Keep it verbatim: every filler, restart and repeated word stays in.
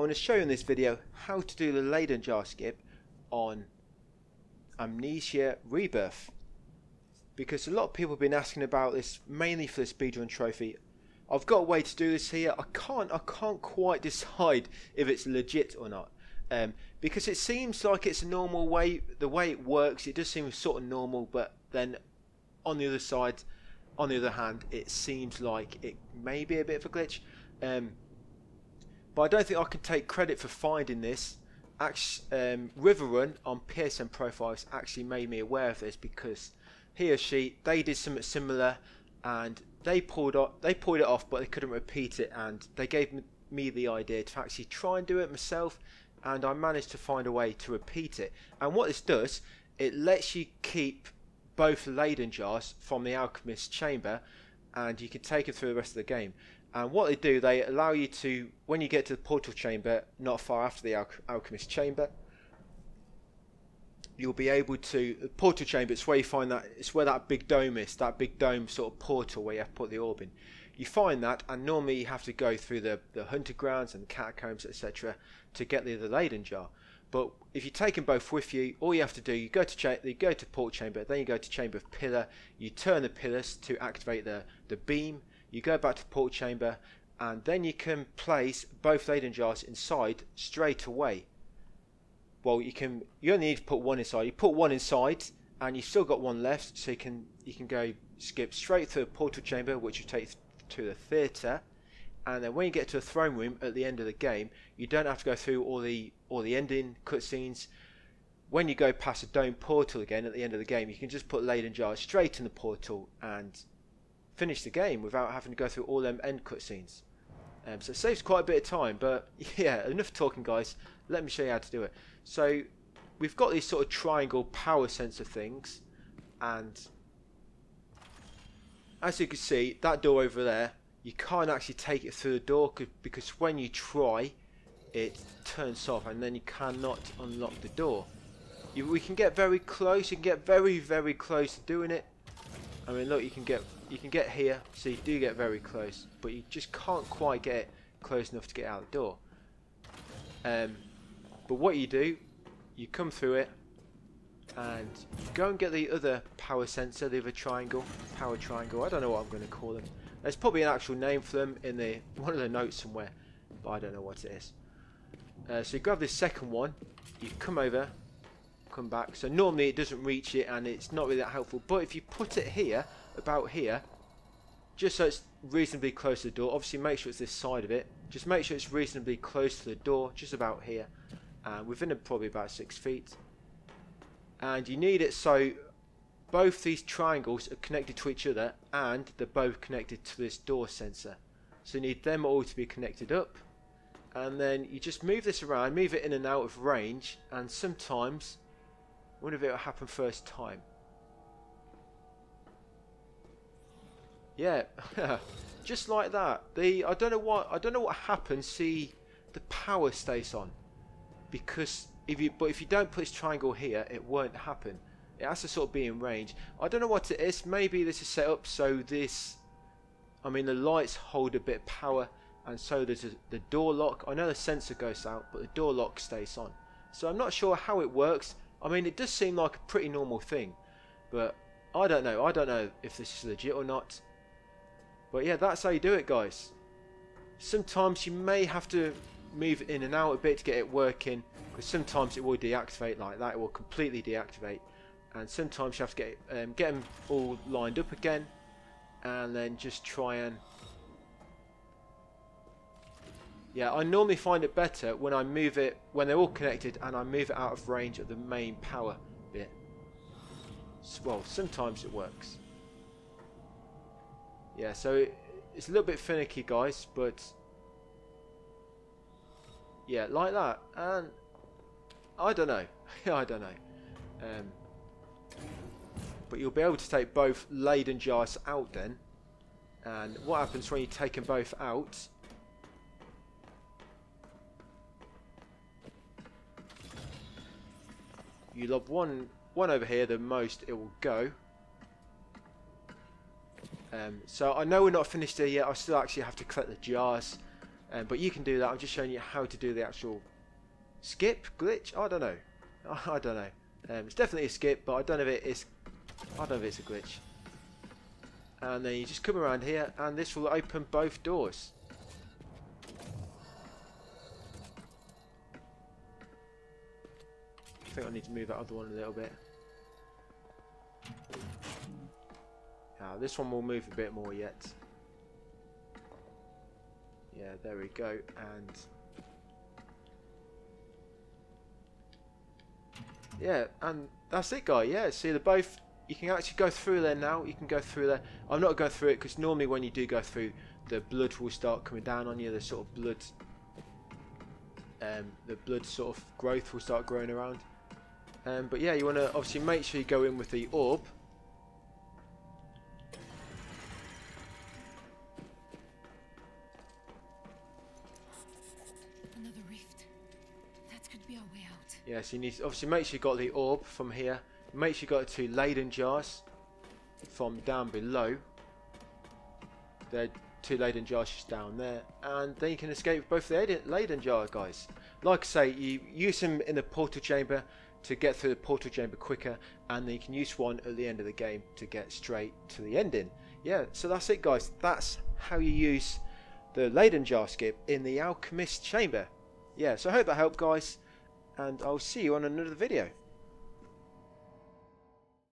I want to show you in this video how to do the Leyden jar skip on Amnesia Rebirth, because a lot of people have been asking about this, mainly for the speedrun trophy. I've got a way to do this here. I can't I can't quite decide if it's legit or not, um, because it seems like it's a normal way, the way it works. It does seem sort of normal, but then on the other side, on the other hand, it seems like it may be a bit of a glitch. Um, but I don't think I can take credit for finding this. Actually, um, Riverrun on P S N Profiles actually made me aware of this, because he or she, they did something similar and they pulled up, they pulled it off, but they couldn't repeat it, and they gave me the idea to actually try and do it myself, and I managed to find a way to repeat it. And what this does, it lets you keep both Leyden jars from the alchemist's chamber, and you can take them through the rest of the game. And what they do, they allow you to, when you get to the portal chamber, not far after the alch alchemist chamber, you'll be able to, the portal chamber, it's where you find that, it's where that big dome is, that big dome sort of portal where you have to put the orb in. You find that, and normally you have to go through the, the Hunting Grounds and the Catacombs, et cetera, to get the, the Leyden jar. But if you take them both with you, all you have to do, you go to cha you go to portal chamber, then you go to chamber of pillar, you turn the pillars to activate the, the beam, you go back to portal chamber, and then you can place both Leyden jars inside straight away. Well, you can, you only need to put one inside. You put one inside and you've still got one left, so you can you can go skip straight through the portal chamber, which you take to the theatre, and then when you get to the throne room at the end of the game, you don't have to go through all the all the ending cutscenes. When you go past the dome portal again at the end of the game, you can just put Leyden jars straight in the portal and finish the game without having to go through all them end cutscenes. Um, so it saves quite a bit of time. But yeah, enough talking, guys. Let me show you how to do it. So we've got these sort of triangle power sensor things, and as you can see, that door over there, you can't actually take it through the door, because when you try, it turns off, and then you cannot unlock the door. You, we can get very close. You can get very, very close to doing it. I mean, look, you can get you can get here, so you do get very close, but you just can't quite get close enough to get out the door. Um, but what you do, you come through it, and you go and get the other power sensor, the other triangle, power triangle. I don't know what I'm going to call them. There's probably an actual name for them in the one of the notes somewhere, but I don't know what it is. Uh, so you grab this second one, you come over, come back. So normally it doesn't reach it, and it's not really that helpful, but if you put it here, about here, just so it's reasonably close to the door, obviously make sure it's this side of it, just make sure it's reasonably close to the door, just about here, and within probably about six feet. And you need it so both these triangles are connected to each other, and they're both connected to this door sensor, so you need them all to be connected up. And then you just move this around, move it in and out of range, and sometimes I wonder if it will happen first time. Yeah, just like that. The I don't know what I don't know what happens. See, the power stays on, because if you but if you don't put this triangle here, it won't happen. It has to sort of be in range. I don't know what it is. Maybe this is set up so this. I mean, the lights hold a bit of power, and so does the, the door lock. I know the sensor goes out, but the door lock stays on. So I'm not sure how it works. I mean, it does seem like a pretty normal thing, but I don't know. I don't know if this is legit or not. But yeah, that's how you do it, guys. Sometimes you may have to move in and out a bit to get it working, because sometimes it will deactivate like that. It will completely deactivate, and sometimes you have to get um, get them all lined up again, and then just try and. Yeah, I normally find it better when I move it, when they're all connected, and I move it out of range of the main power bit. Well, sometimes it works. Yeah, so it, it's a little bit finicky, guys, but yeah, like that. And I don't know. I don't know. Um, but you'll be able to take both Leyden jars out then. And what happens when you take them both out? You lob one one over here, the most it will go. Um, so I know we're not finished there yet. I still actually have to collect the jars, Um, but you can do that. I'm just showing you how to do the actual skip glitch. I don't know. I don't know. Um, it's definitely a skip, but I don't know if it is. I don't know if it's a glitch. And then you just come around here, and this will open both doors. I think I need to move that other one a little bit. Now this one will move a bit more yet. Yeah, there we go, and yeah, and that's it, guy. Yeah, see, they're both. You can actually go through there now. You can go through there. I'm not going through it because normally when you do go through, the blood will start coming down on you. The sort of blood, um, the blood sort of growth will start growing around. Um, but yeah, you want to obviously make sure you go in with the orb. Another rift. That could be our way out. Yeah, so you need to obviously make sure you got the orb from here. Make sure you got two Leyden jars from down below. There are two Leyden jars just down there, and then you can escape with both the Leyden jar, guys. Like I say, you use them in the portal chamber to get through the portal chamber quicker, and then you can use one at the end of the game to get straight to the ending. Yeah, so that's it, guys. That's how you use the Leyden jar skip in the alchemist chamber. Yeah, so I hope that helped, guys, and I'll see you on another video.